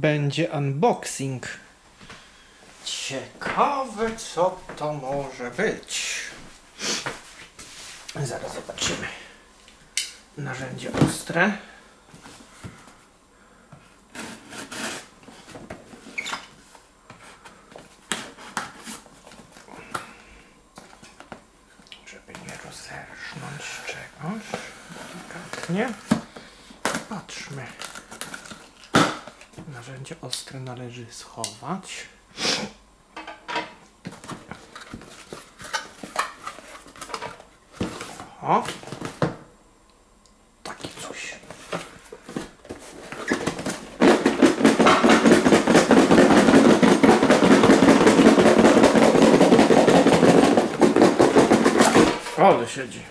będzie unboxing. Ciekawe, co to może być. Zaraz zobaczymy. Narzędzie ostre. Żeby nie rozerżnąć czegoś. Delikatnie. Patrzmy. Narzędzie ostre należy schować. O, taki coś. Ale siedzi.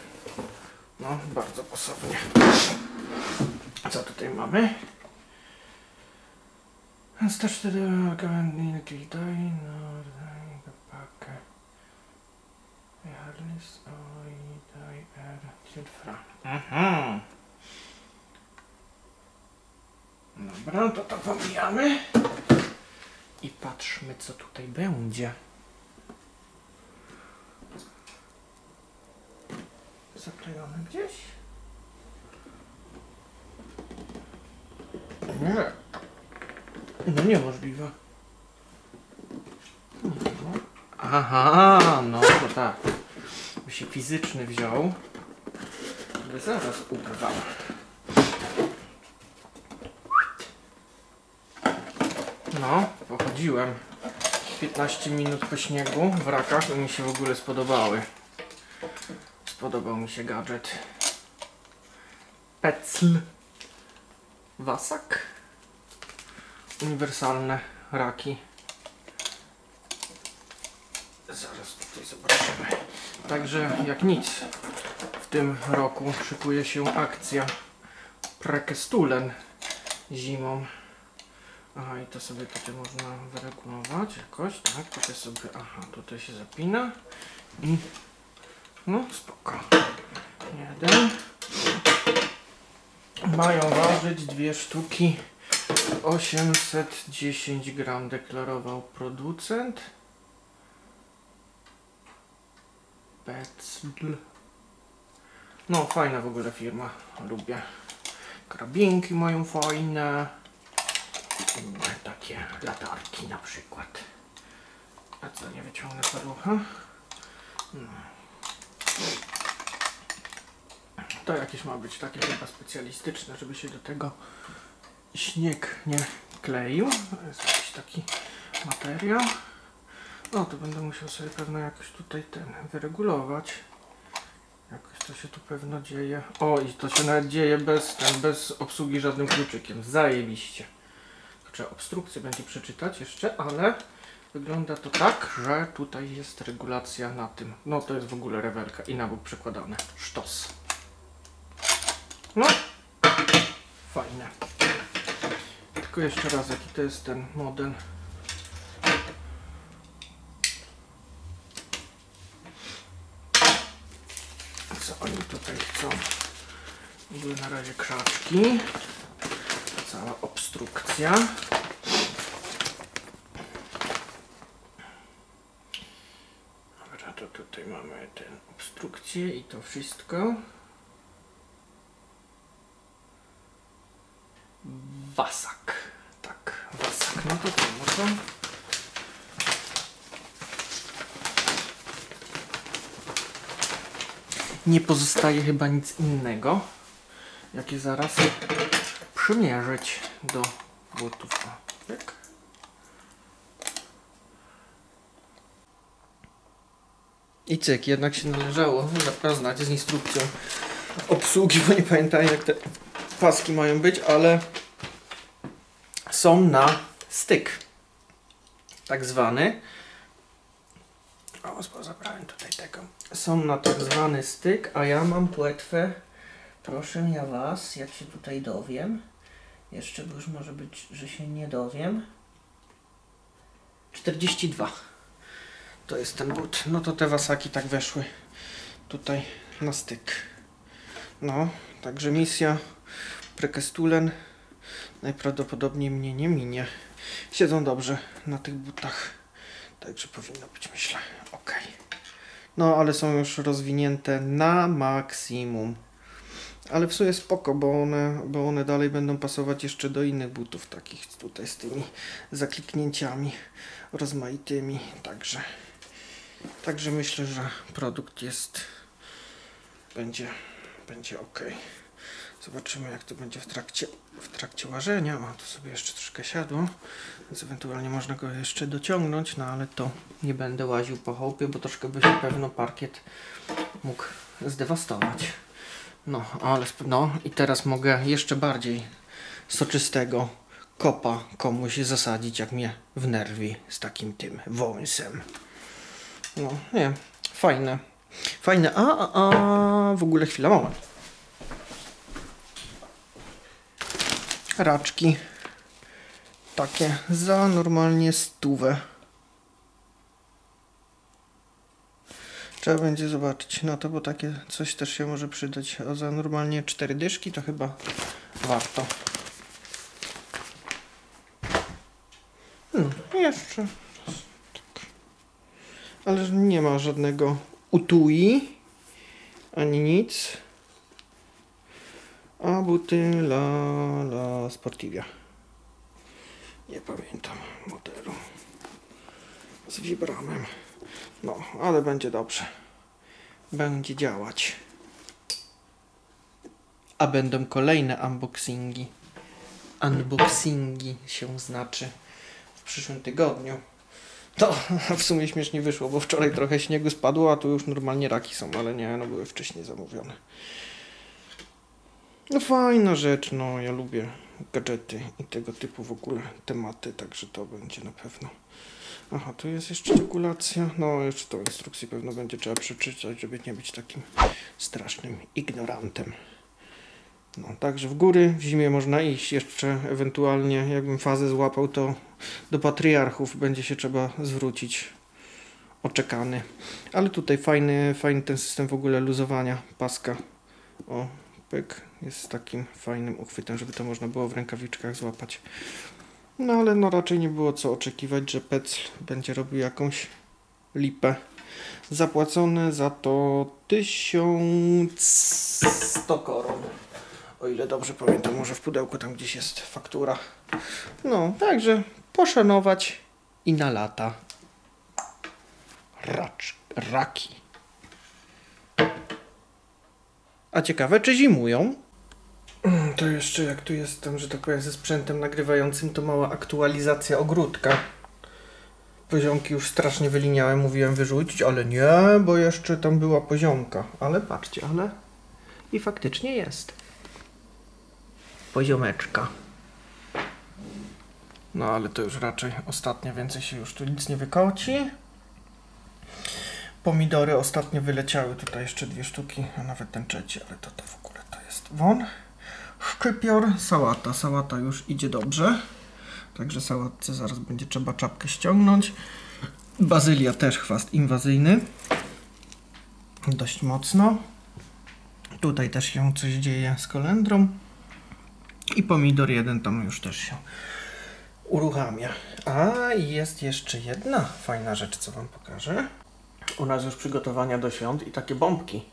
No, bardzo osobnie. Co tutaj mamy? 104 gałędni tutaj, no, pakę. Jarlis, oidaj, r, cyfra. Aha. Dobra, to pomijamy. I patrzmy, co tutaj będzie. Zaklejone gdzieś? Nie. No niemożliwe. Aha, no to tak. By się fizyczny wziął, by zaraz ubrwał. No, pochodziłem 15 minut po śniegu w rakach i mi się w ogóle spodobały. Spodobał mi się gadżet Petzl Vasak. Uniwersalne raki. Zaraz tutaj zobaczymy. Także jak nic, w tym roku szykuje się akcja prekestulen zimą. Aha, i to sobie tutaj można wyregulować jakoś, tak? Tutaj sobie, aha, tutaj się zapina i no spoko. Jeden. Mają ważyć dwie sztuki. 810 gram deklarował producent. Petzl. No fajna w ogóle firma, lubię. Karabinki mają fajne. Takie latarki na przykład. A co, nie wyciągnę palucha? No. To jakieś ma być takie chyba specjalistyczne, żeby się do tego śnieg nie kleił. To jest jakiś taki materiał. No to będę musiał sobie pewno jakoś tutaj ten wyregulować. Jakoś to się tu pewno dzieje. O, i to się nawet dzieje bez obsługi żadnym kluczykiem. Zajebiście. Znaczy obstrukcję będzie przeczytać jeszcze, ale wygląda to tak, że tutaj jest regulacja na tym. No to jest w ogóle rewelka i na bok przekładane. Sztos. No. Fajne. Jeszcze raz, jaki to jest ten model. Co oni tutaj chcą? Były na razie krzaczki. Cała obstrukcja. Dobra, to tutaj mamy tę obstrukcję i to wszystko. Vasak, tak, Vasak, no to może. Nie pozostaje chyba nic innego, jakie zaraz przymierzyć do butów. Tak. I cyk, jednak się należało zapoznać z instrukcją obsługi, bo nie pamiętam, jak te paski mają być, ale są na styk, tak zwany. O, zabrałem tutaj tego. Są na tak zwany styk, a ja mam płetwę. Proszę ja was, jak się tutaj dowiem. Jeszcze już może być, że się nie dowiem. 42. To jest ten but. No to te Vasaki tak weszły tutaj na styk. No, także misja prekestulen najprawdopodobniej mnie nie minie. Siedzą dobrze na tych butach, także powinno być, myślę, ok. No, ale są już rozwinięte na maksimum. Ale w sumie spoko, bo one dalej będą pasować jeszcze do innych butów, takich tutaj z tymi zakliknięciami rozmaitymi. Także myślę, że produkt jest, będzie ok. Zobaczymy, jak to będzie w trakcie łażenia. O, tu sobie jeszcze troszkę siadło, więc ewentualnie można go jeszcze dociągnąć, no ale to nie będę łaził po chałupie, bo troszkę by się pewno parkiet mógł zdewastować. No, ale no i teraz mogę jeszcze bardziej soczystego kopa komuś zasadzić, jak mnie wnerwi z takim tym wąsem. No, nie, fajne. Fajne, w ogóle chwila, moment. Raczki takie za normalnie 100. Trzeba będzie zobaczyć na to, bo takie coś też się może przydać. A za normalnie 4 dyszki to chyba warto. No, jeszcze. Tak. Ale nie ma żadnego utui ani nic. A buty la Sportiva. Nie pamiętam modelu. Z Vibramem. No, ale będzie dobrze. Będzie działać. A będą kolejne unboxingi. Unboxingi się znaczy w przyszłym tygodniu. To w sumie śmiesznie wyszło, bo wczoraj trochę śniegu spadło, a tu już normalnie raki są, ale nie, no były wcześniej zamówione. No fajna rzecz, no ja lubię gadżety i tego typu w ogóle tematy, także to będzie na pewno. Aha, tu jest jeszcze regulacja, no jeszcze tą instrukcję pewno będzie trzeba przeczytać, żeby nie być takim strasznym ignorantem. No także w góry w zimie można iść jeszcze, ewentualnie jakbym fazę złapał, to do patriarchów będzie się trzeba zwrócić. Oczekany. Ale tutaj fajny ten system w ogóle luzowania paska. O, pyk, jest takim fajnym uchwytem, żeby to można było w rękawiczkach złapać. No ale no raczej nie było co oczekiwać, że Petzl będzie robił jakąś lipę. Zapłacone za to 1100 koron. O ile dobrze pamiętam, może w pudełku tam gdzieś jest faktura. No, także poszanować i na lata. Raki. A ciekawe, czy zimują? To jeszcze jak tu jestem, że tak powiem, ze sprzętem nagrywającym, to mała aktualizacja ogródka. Poziomki już strasznie wyliniałem, mówiłem wyrzucić, ale nie, bo jeszcze tam była poziomka. Ale patrzcie, ale i faktycznie jest. Poziomeczka. No ale to już raczej ostatnio, więcej się już tu nic nie wykoci. Pomidory ostatnio wyleciały, tutaj jeszcze 2 sztuki, a nawet ten trzeci, ale to w ogóle to jest won. Szczypior, sałata już idzie dobrze, także sałatce zaraz będzie trzeba czapkę ściągnąć. Bazylia też chwast inwazyjny, dość mocno. Tutaj też się coś dzieje z kolendrą i pomidor jeden tam już też się uruchamia. A jest jeszcze jedna fajna rzecz, co wam pokażę. U nas już przygotowania do świąt i takie bombki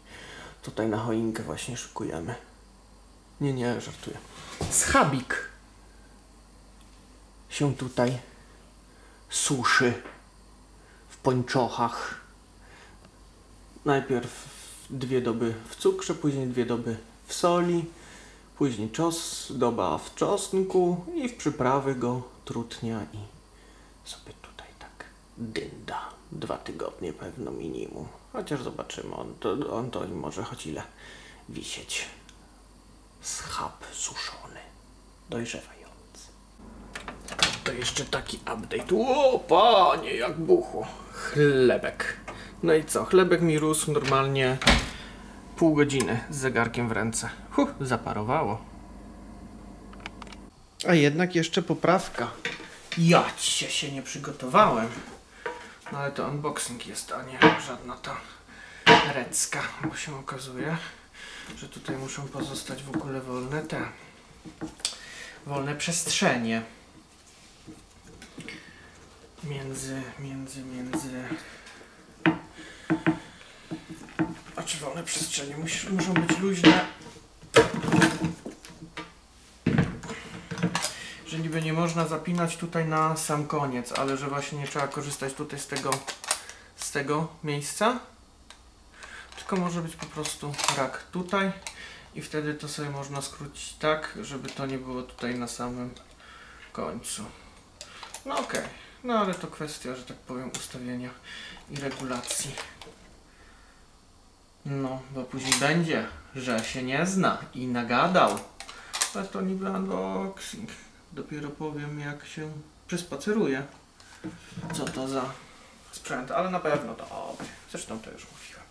tutaj na choinkę właśnie szykujemy. Nie, żartuję. Schabik się tutaj suszy w pończochach. Najpierw 2 doby w cukrze, później 2 doby w soli, później doba w czosnku i w przyprawy go trutnia i sobie tutaj tak dynda. 2 tygodnie pewno minimum. Chociaż zobaczymy, on to może choć ile wisieć. Schab suszony, dojrzewający. To jeszcze taki update. O panie, jak buchło. Chlebek. No i co? Chlebek mi rósł normalnie pół godziny z zegarkiem w ręce. Zaparowało. A jednak jeszcze poprawka. Ja dzisiaj się nie przygotowałem. No ale to unboxing jest, a nie żadna ta recka, bo się okazuje, że tutaj muszą pozostać w ogóle wolne te wolne przestrzenie między. A czy wolne przestrzenie muszą być luźne, że niby nie można zapinać tutaj na sam koniec, ale że właśnie trzeba korzystać tutaj z tego miejsca, tylko może być po prostu rak tutaj i wtedy to sobie można skrócić tak, żeby to nie było tutaj na samym końcu. No okej, no ale to kwestia, że tak powiem, ustawienia i regulacji. No, bo później będzie, że się nie zna i nagadał. Ale to niby unboxing. Dopiero powiem, jak się przespaceruje, co to za sprzęt, ale na pewno dobry. Zresztą to już mówiłem.